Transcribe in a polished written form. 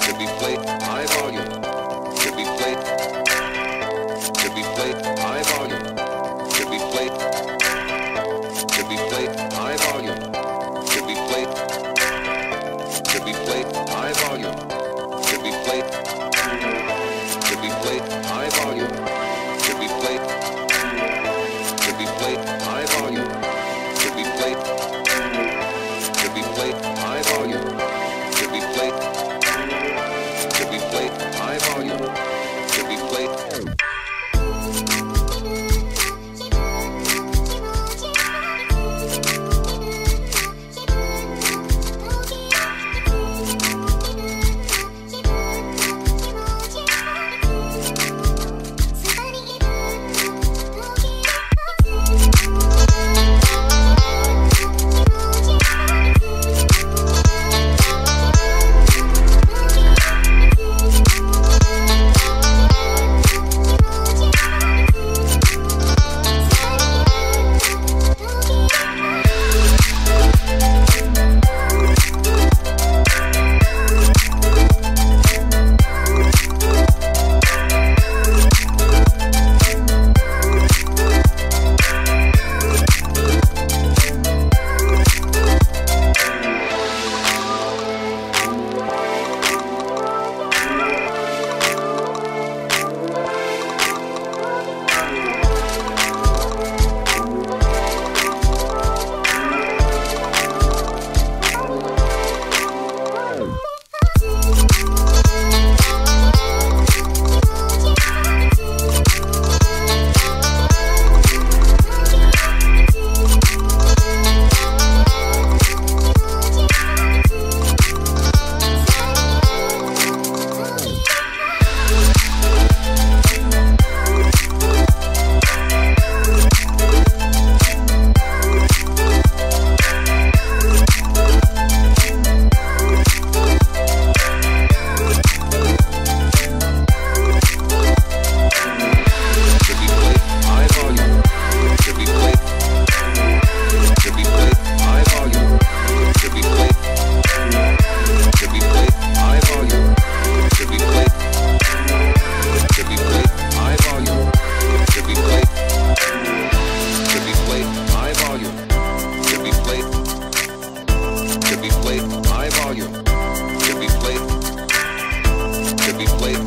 Should be played high volume. Should be played. Should be played high volume. Should be played. Should be played high volume. Should be played. Should be played high volume. Should be played. Should be played high volume. Should be played. Should be played high volume. Should be played. Should be played high volume. Should be played. Should be played.